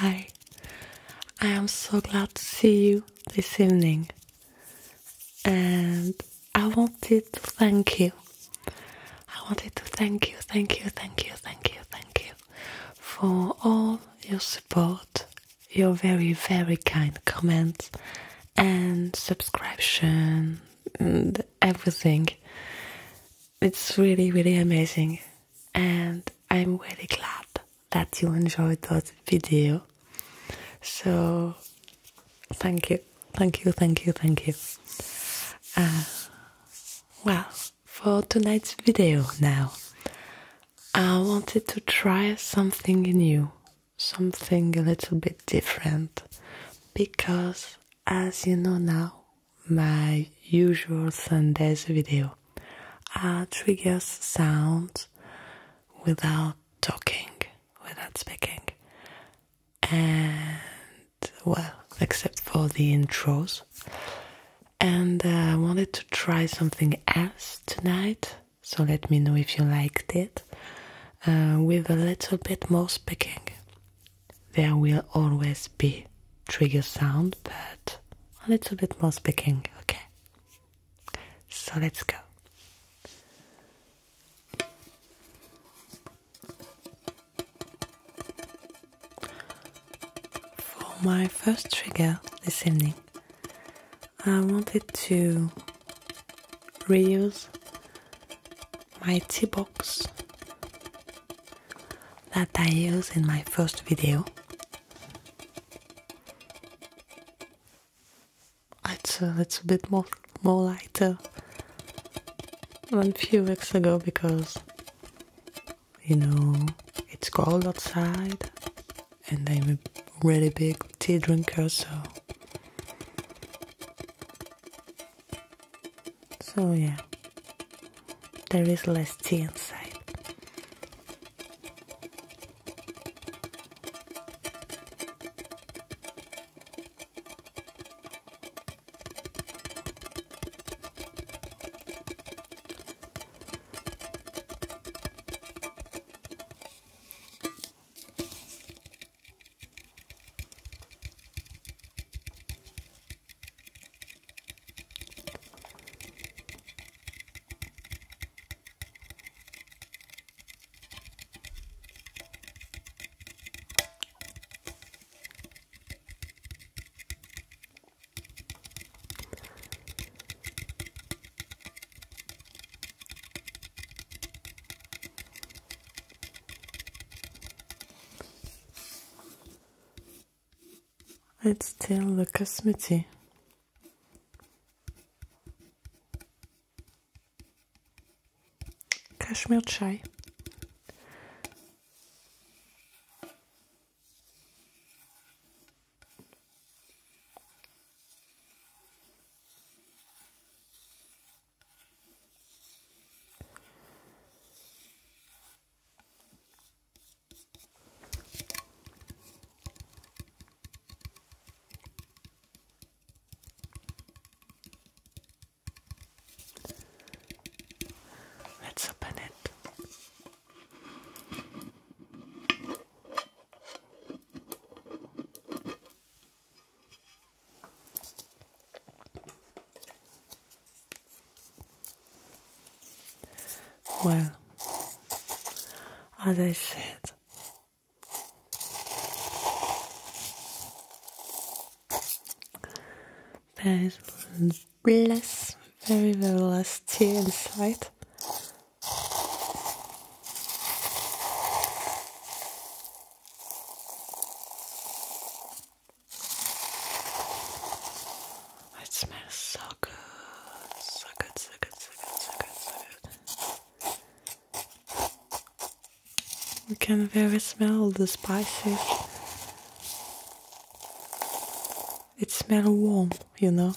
Hi, I am so glad to see you this evening, and I wanted to thank you. Thank you for all your support, your very kind comments and subscription and everything. It's really amazing, and I'm really glad that you enjoyed that video. So thank you. Well, for tonight's video now, I wanted to try something new, something a little bit different, because as you know now, my usual Sundays video are triggers sounds without talking, without speaking, and well, except for the intros. And I wanted to try something else tonight, so let me know if you liked it, with a little bit more speaking. There will always be trigger sound, but a little bit more speaking, okay? So let's go. My first trigger this evening, I wanted to reuse my tea box that I used in my first video. It's a little bit more lighter than a few weeks ago, because you know it's cold outside and I'm a really big tea drinker, so yeah, there is less tea inside. It's still the Kashmiri. Kashmiri Chai. Well, as I said, there is less, very less tea inside. It smells so good. You can very smell the spices. It smells warm, you know.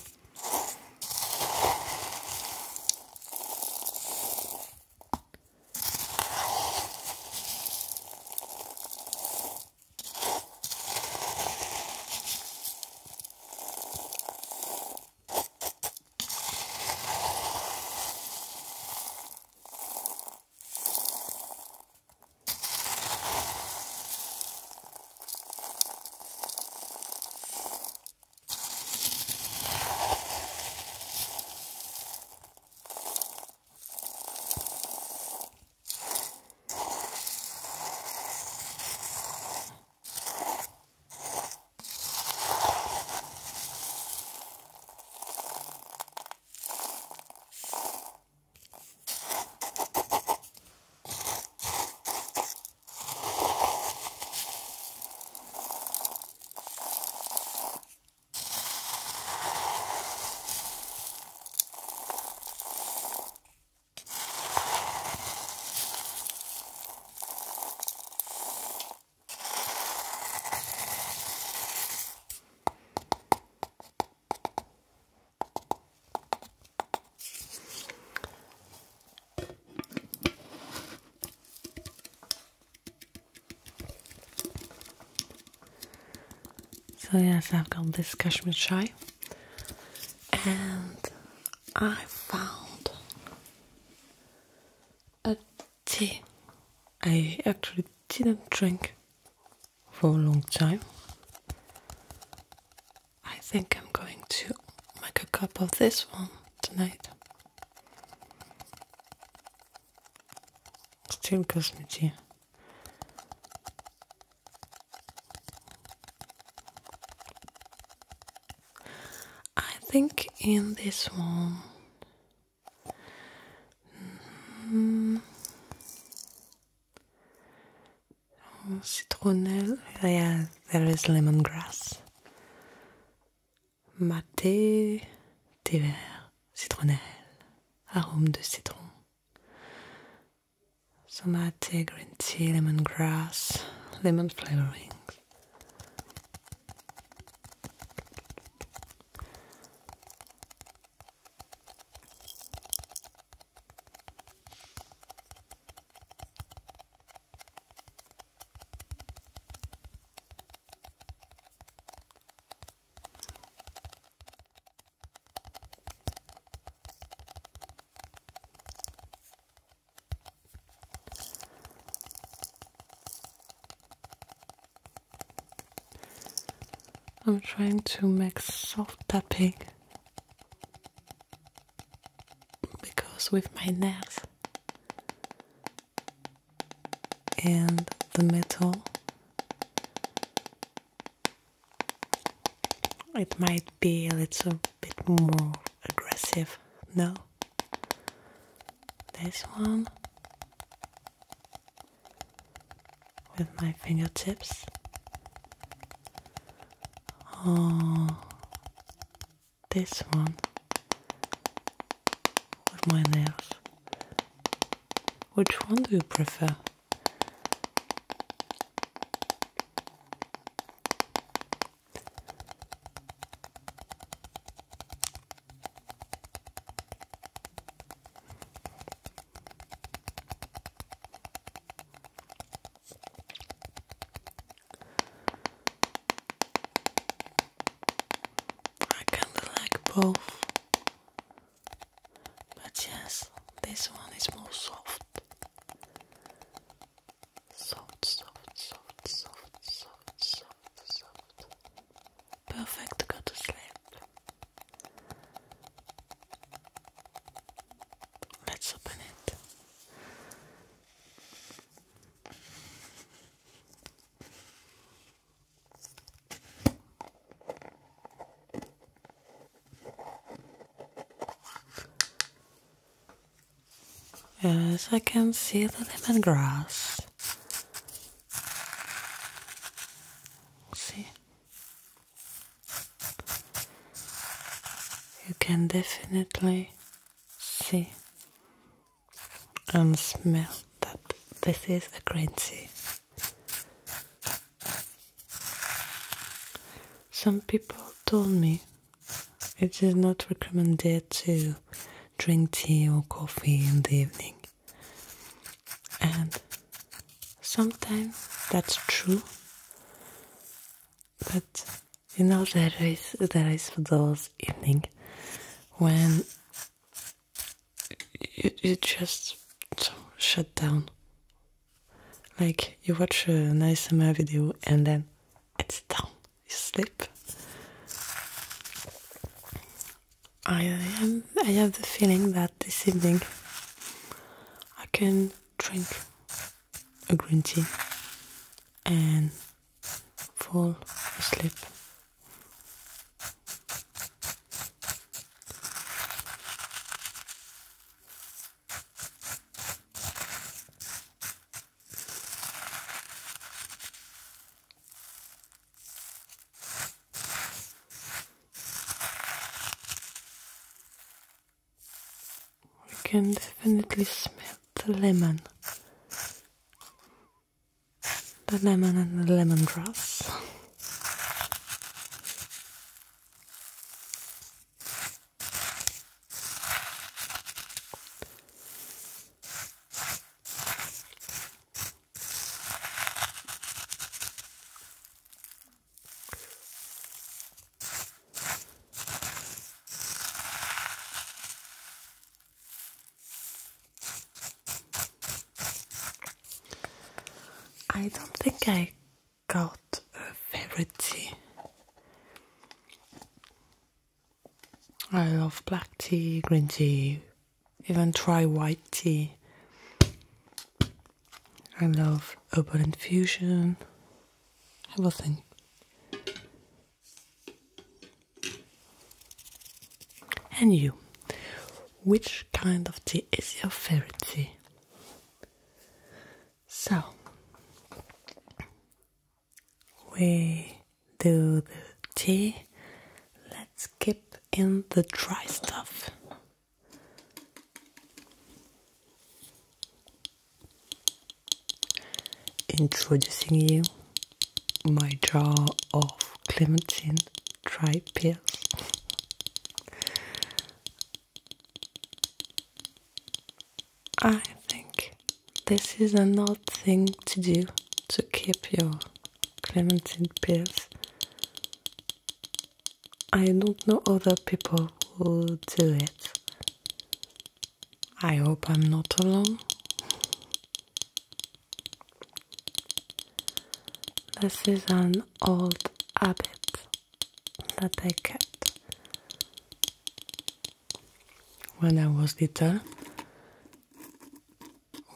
So yes, I've got this Kashmiri Chai, and I found a tea. I actually didn't drink for a long time. I think I'm going to make a cup of this one tonight. Still Kashmiri tea. I think in this one, Citronelle, yeah, there is lemongrass, Mate, thé vert, Citronelle, arôme de citron. So Mate, green tea, lemongrass, lemon flavoring. I'm trying to make soft tapping because with my nails and the metal it might be a little bit more aggressive. No, this one with my fingertips. Oh, this one with my nails. Which one do you prefer? Both, but yes, this one is more soft. Perfect to go to sleep. Let's open it. Yes, I can see the lemongrass. See? You can definitely see and smell that this is a green tea. Some people told me it is not recommended to drink tea or coffee in the evening, and sometimes that's true, but you know, there is those evening when you just shut down, like you watch an ASMR video and then it's down, you sleep. I have the feeling that this evening I can drink a green tea and fall asleep. I can definitely smell the lemon. The lemon and the lemongrass. I don't think I got a favorite tea. I love black tea, green tea, even try white tea. I love herbal infusion, everything. And you, which kind of tea is your favorite tea? So, we do the tea, let's keep in the dry stuff. Introducing you my jar of clementine dry pears. I think this is an odd thing to do, to keep your clementine pears. I don't know other people who do it. I hope I'm not alone. This is an old habit that I kept when I was little.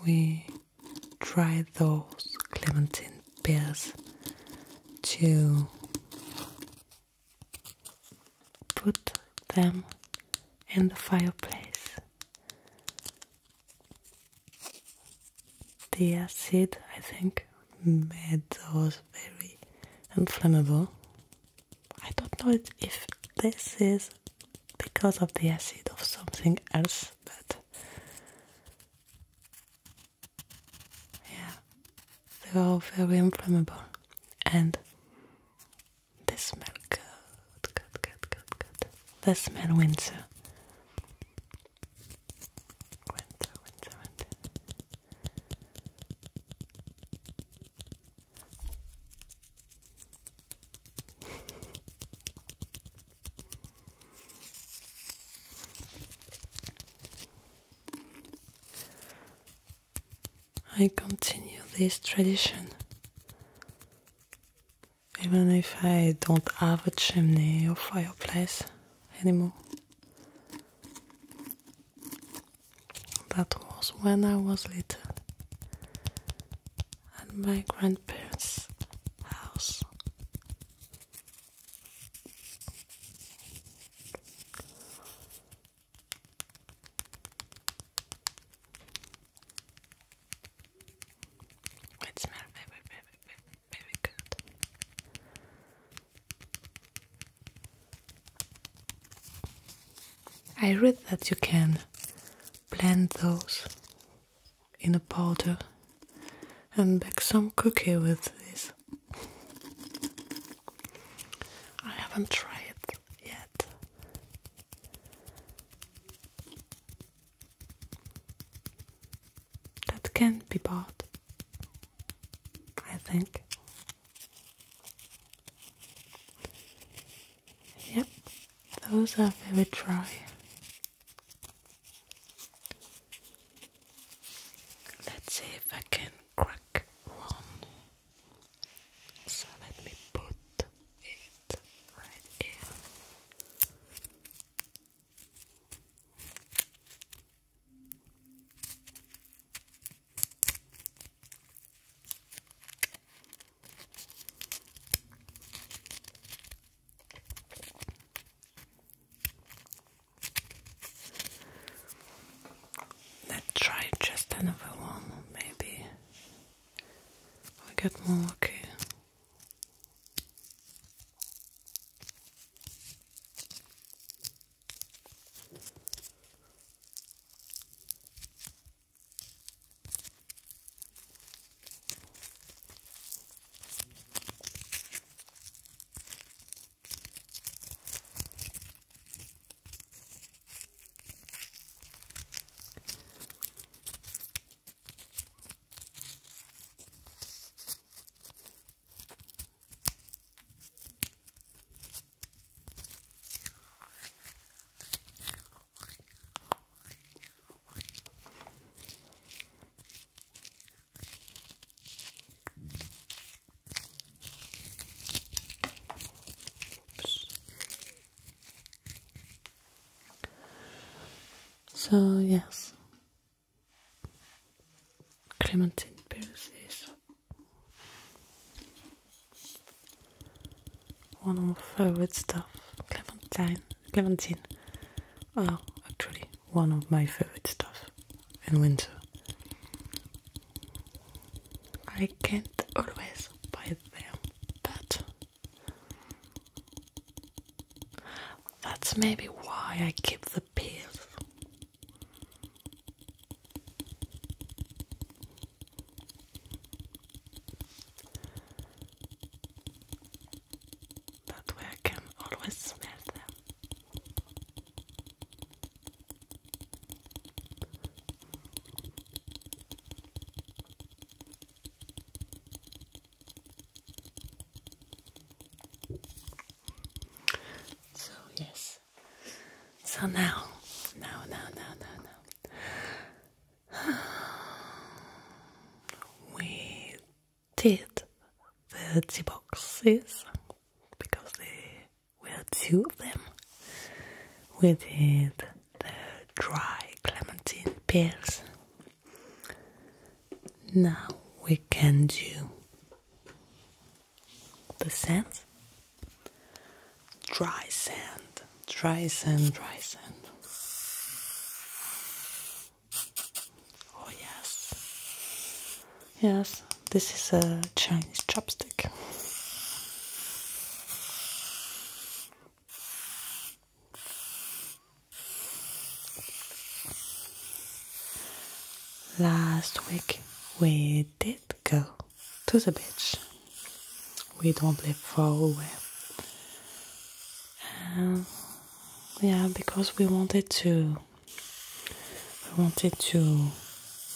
We tried those clementine pears to put them in the fireplace. The acid, I think, made those very inflammable. I don't know if this is because of the acid or something else, but yeah, they are very inflammable and they smell good. They smell winter. I continue this tradition, even if I don't have a chimney or fireplace anymore. That was when I was little, at my grandparents' house. I read that you can blend those in a powder and bake some cookie with this. I haven't tried it yet. That can be bought, I think. Yep, those are very dry. Another one, maybe we get more lucky. So yes, clementine. One of my favorite stuff, clementine. Oh, actually, one of my favorite stuff in winter. I can't always buy them, but that's maybe why I keep the peels. So now, we did the tea boxes, because there were two of them. We did the dry clementine pears. Now we can do the sand, dry sand. Dry sand. Oh yes, this is a Chinese chopstick. Last week we did go to the beach. We don't live far away. Yeah, because we wanted to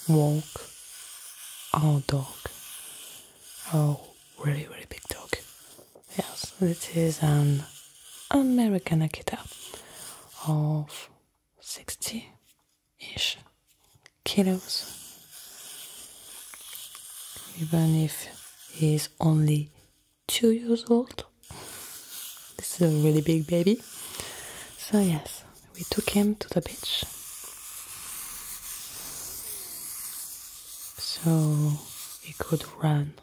walk our dog, our really, really big dog. Yes, it is an American Akita of 60-ish kilos. Even if he is only 2 years old, this is a really big baby. So yes, we took him to the beach. So he could run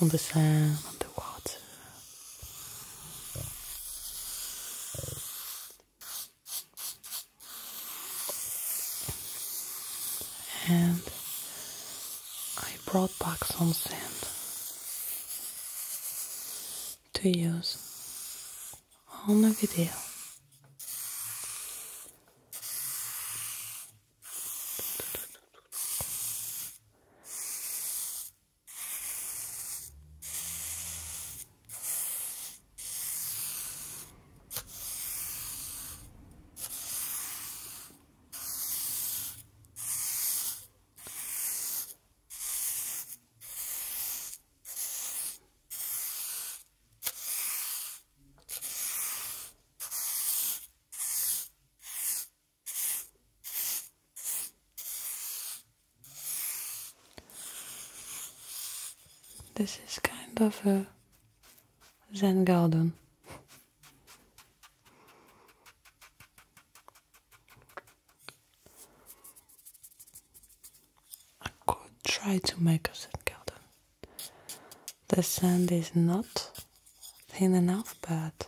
on the sand, on the water. And I brought back some sand to use on a video. This is kind of a Zen garden. I could try to make a Zen garden. The sand is not thin enough, but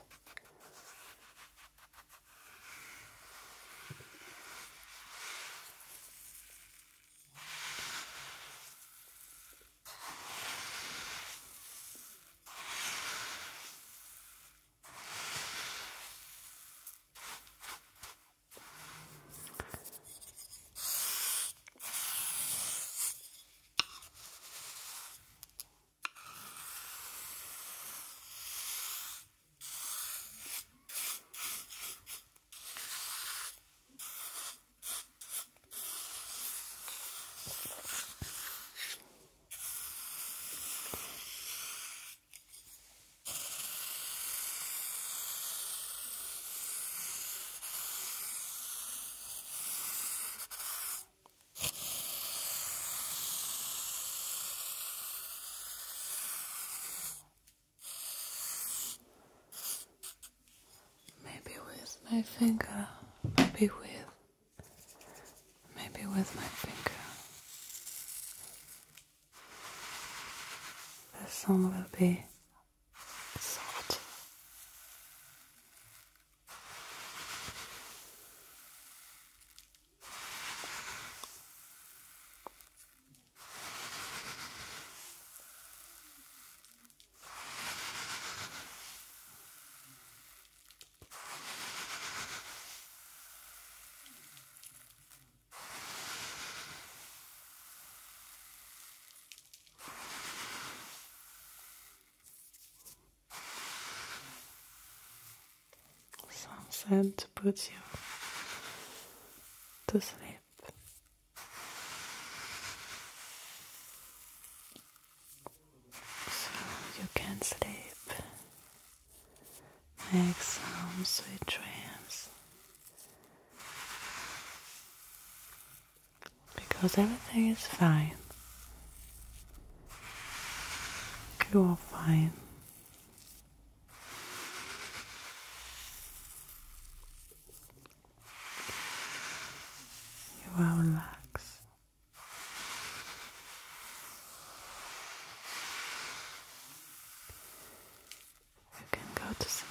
I think maybe with my finger. This song will be soft. And to put you to sleep. So you can sleep, make some sweet dreams, because everything is fine. You are fine. You can go to sleep.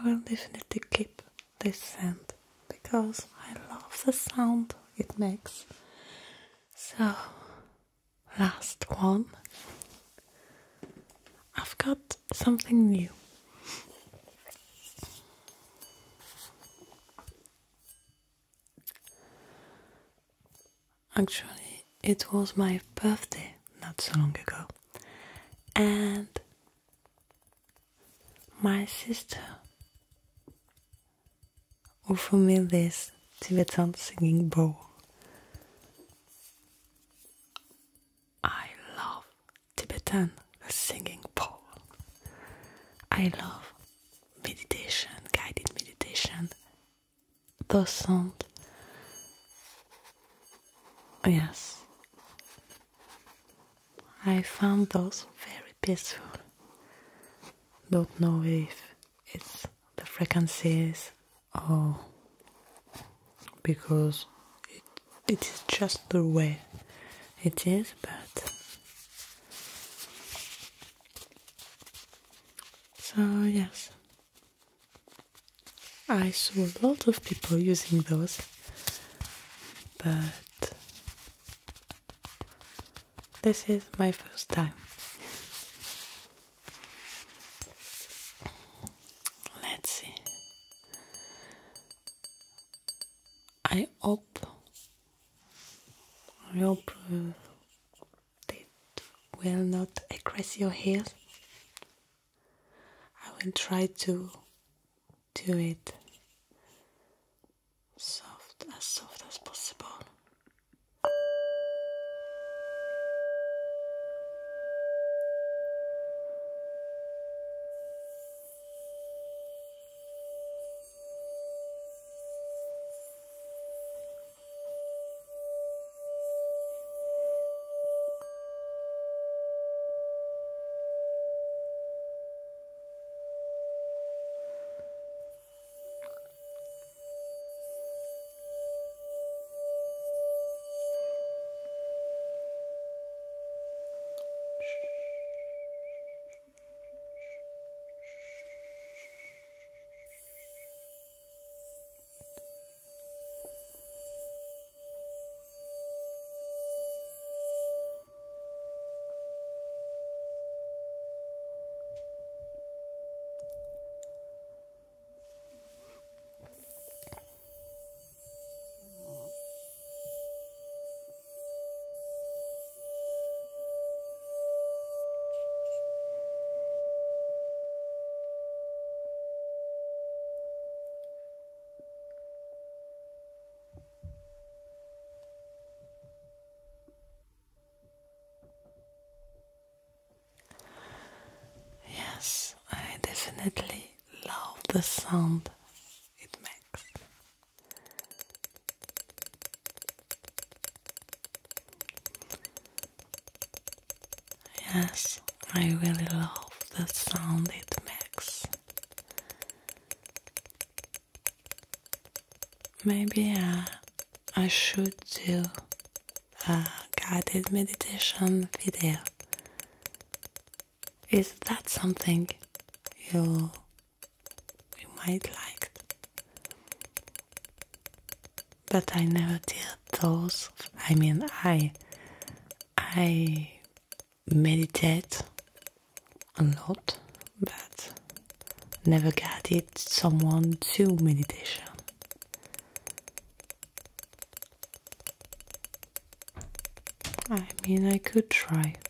I will definitely keep this scent because I love the sound it makes. So, last one. I've got something new. Actually, it was my birthday not so long ago, and my sister offer me this Tibetan singing bowl. I love Tibetan singing bowl. I love meditation, guided meditation. The sound. Yes. I found those very peaceful. Don't know if it's the frequencies. Oh, because it is just the way it is, but so yes, I saw a lot of people using those, but this is my first time. I hope it will not aggress your heels. I will try to do it soft as possible. I definitely love the sound it makes. Yes, I really love the sound it makes. Maybe I should do a guided meditation video. Is that something you might like? But I never did those. I mean, I meditate a lot, but never guided someone to meditation. I mean, I could try.